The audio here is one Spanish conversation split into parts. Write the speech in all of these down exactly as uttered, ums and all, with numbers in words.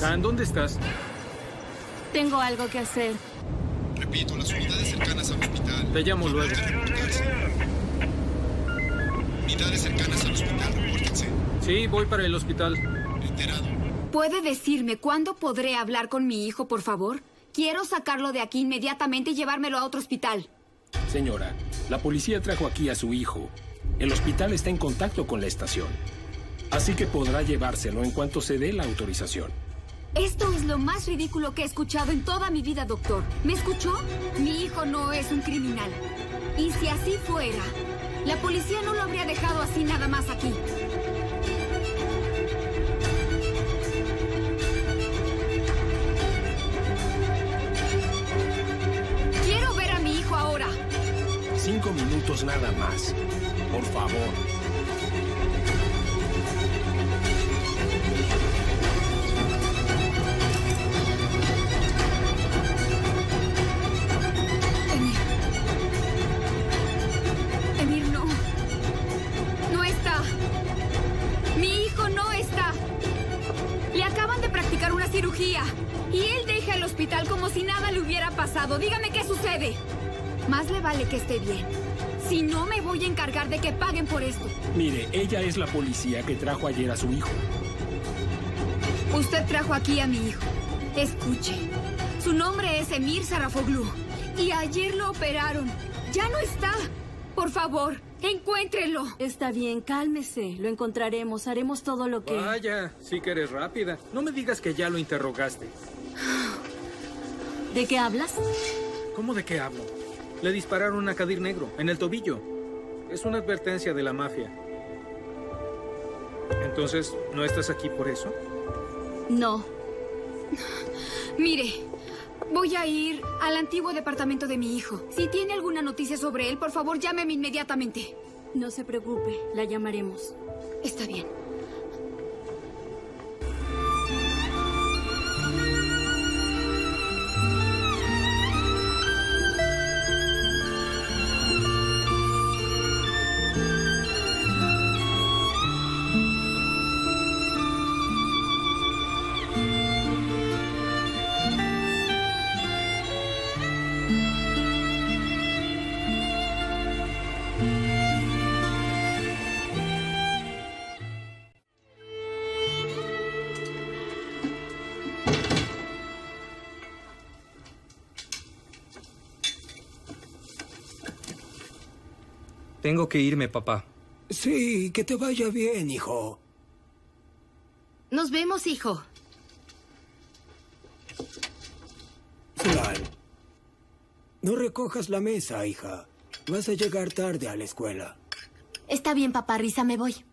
Can, ¿dónde estás? Tengo algo que hacer. Repito, las unidades cercanas al hospital. Te llamo luego. Unidades cercanas al hospital, repórtense. Sí, voy para el hospital. Enterado. ¿Puede decirme cuándo podré hablar con mi hijo, por favor? Quiero sacarlo de aquí inmediatamente y llevármelo a otro hospital. Señora, la policía trajo aquí a su hijo. El hospital está en contacto con la estación. Así que podrá llevárselo en cuanto se dé la autorización. Esto es lo más ridículo que he escuchado en toda mi vida, doctor. ¿Me escuchó? Mi hijo no es un criminal. Y si así fuera, la policía no lo habría dejado así nada más aquí. Quiero ver a mi hijo ahora. Cinco minutos nada más. Por favor. Y él deja el hospital como si nada le hubiera pasado. Dígame qué sucede. Más le vale que esté bien. Si no, me voy a encargar de que paguen por esto. Mire, ella es la policía que trajo ayer a su hijo. Usted trajo aquí a mi hijo. Escuche. Su nombre es Emir Sarrafoglu. Y ayer lo operaron. Ya no está. Por favor, encuéntrelo. Está bien, cálmese. Lo encontraremos. Haremos todo lo que... Vaya, sí que eres rápida. No me digas que ya lo interrogaste. ¿De qué hablas? ¿Cómo de qué hablo? Le dispararon a Kadir Negro, en el tobillo. Es una advertencia de la mafia. Entonces, ¿no estás aquí por eso? No. Mire... voy a ir al antiguo departamento de mi hijo. Si tiene alguna noticia sobre él, por favor, llámeme inmediatamente. No se preocupe, la llamaremos. Está bien. Tengo que irme, papá. Sí, que te vaya bien, hijo. Nos vemos, hijo. Zulal, no recojas la mesa, hija. Vas a llegar tarde a la escuela. Está bien, papá. Risa, me voy.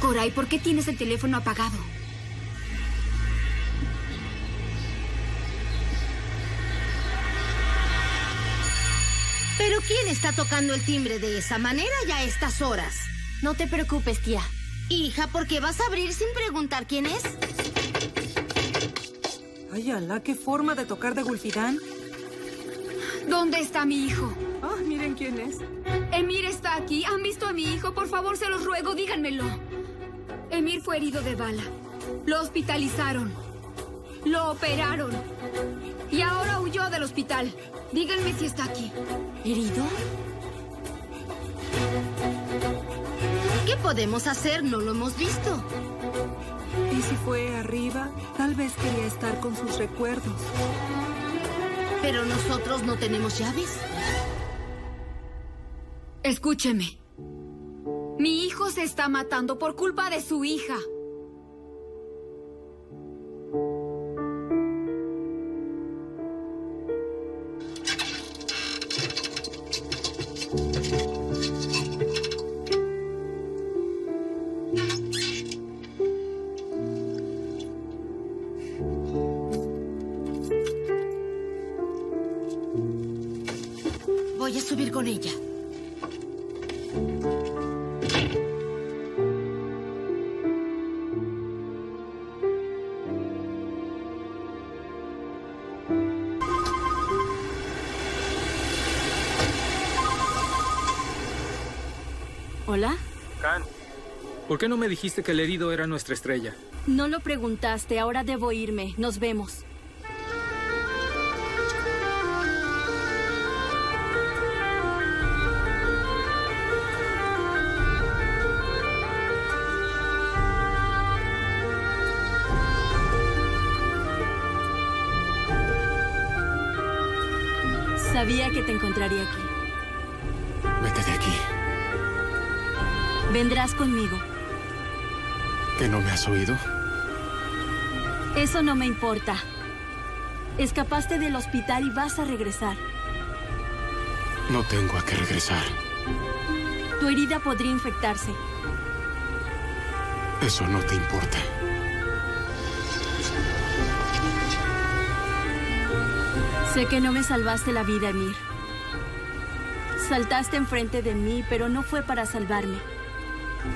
Coray, ¿por qué tienes el teléfono apagado? ¿Pero quién está tocando el timbre de esa manera ya a estas horas? No te preocupes, tía. Hija, ¿por qué vas a abrir sin preguntar quién es? Ay, Alá, qué forma de tocar de Gulfidán. ¿Dónde está mi hijo? Ah, oh, miren quién es. Emir está aquí. ¿Han visto a mi hijo? Por favor, se los ruego, díganmelo. Emir fue herido de bala. Lo hospitalizaron. Lo operaron. Y ahora huyó del hospital. Díganme si está aquí. ¿Herido? ¿Qué podemos hacer? No lo hemos visto. ¿Y si fue arriba? Tal vez quería estar con sus recuerdos. Pero nosotros no tenemos llaves. Escúcheme. Mi hijo se está matando por culpa de su hija. subir con ella. ¿Hola? Can, ¿por qué no me dijiste que el herido era nuestra estrella? No lo preguntaste, ahora debo irme. Nos vemos. Sabía que te encontraría aquí. Vete de aquí. Vendrás conmigo. ¿Que no me has oído? Eso no me importa. Escapaste del hospital y vas a regresar. No tengo a qué regresar. Tu herida podría infectarse. Eso no te importa. Sé que no me salvaste la vida, Emir. Saltaste enfrente de mí, pero no fue para salvarme.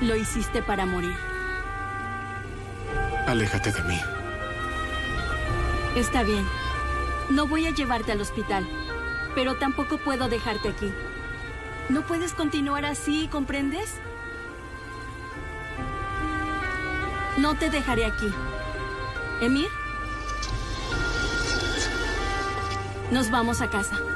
Lo hiciste para morir. Aléjate de mí. Está bien. No voy a llevarte al hospital, pero tampoco puedo dejarte aquí. No puedes continuar así, ¿comprendes? No te dejaré aquí. Emir. Nos vamos a casa.